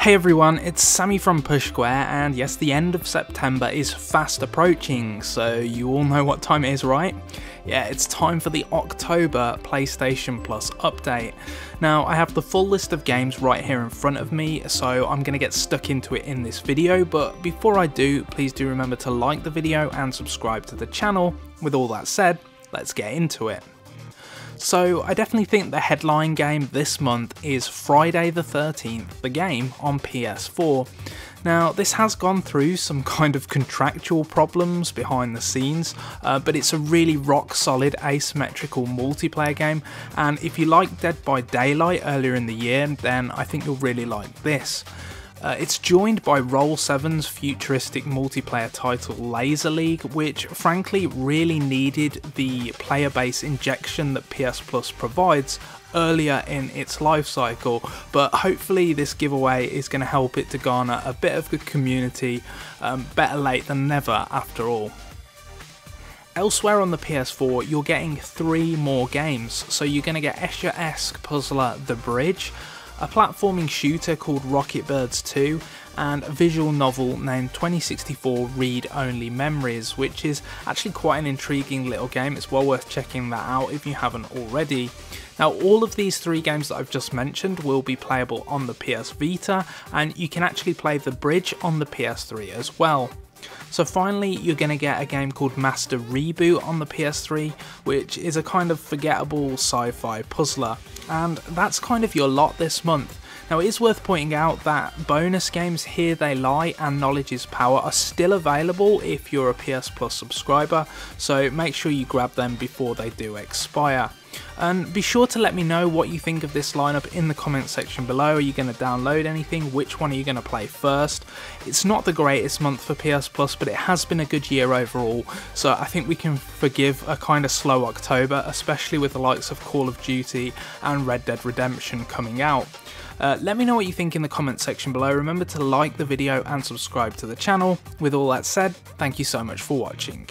Hey everyone, it's Sammy from Push Square, and yes, the end of September is fast approaching, so you all know what time it is, right? Yeah, it's time for the October PlayStation Plus update. Now, I have the full list of games right here in front of me, so I'm going to get stuck into it in this video, but before I do, please do remember to like the video and subscribe to the channel. With all that said, let's get into it. So I definitely think the headline game this month is Friday the 13th, the game on PS4. Now this has gone through some kind of contractual problems behind the scenes, but it's a really rock solid asymmetrical multiplayer game, and if you liked Dead by Daylight earlier in the year, then I think you'll really like this. It's joined by Roll7's futuristic multiplayer title Laser League, which frankly really needed the player base injection that PS Plus provides earlier in its life cycle, but hopefully this giveaway is going to help it to garner a bit of good community. Better late than never after all. Elsewhere on the PS4, you're getting three more games, so you're going to get Escher-esque puzzler The Bridge, a platforming shooter called Rocketbirds 2, and a visual novel named 2064: Read Only Memories, which is actually quite an intriguing little game. It's well worth checking that out if you haven't already. Now, all of these three games that I've just mentioned will be playable on the PS Vita, and you can actually play The Bridge on the PS3 as well. So finally, you're going to get a game called Master Reboot on the PS3, which is a kind of forgettable sci-fi puzzler, and that's kind of your lot this month. Now, it is worth pointing out that bonus games Here They Lie and Knowledge Is Power are still available if you're a PS Plus subscriber, so make sure you grab them before they do expire. And be sure to let me know what you think of this lineup in the comments section below. Are you going to download anything? Which one are you going to play first? It's not the greatest month for PS Plus, but it has been a good year overall, so I think we can forgive a kind of slow October, especially with the likes of Call of Duty and Red Dead Redemption coming out. Let me know what you think in the comments section below. Remember to like the video and subscribe to the channel. With all that said, thank you so much for watching.